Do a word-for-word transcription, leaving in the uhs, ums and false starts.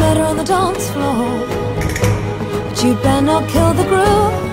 met her on the dance floor, but you better not kill the groove.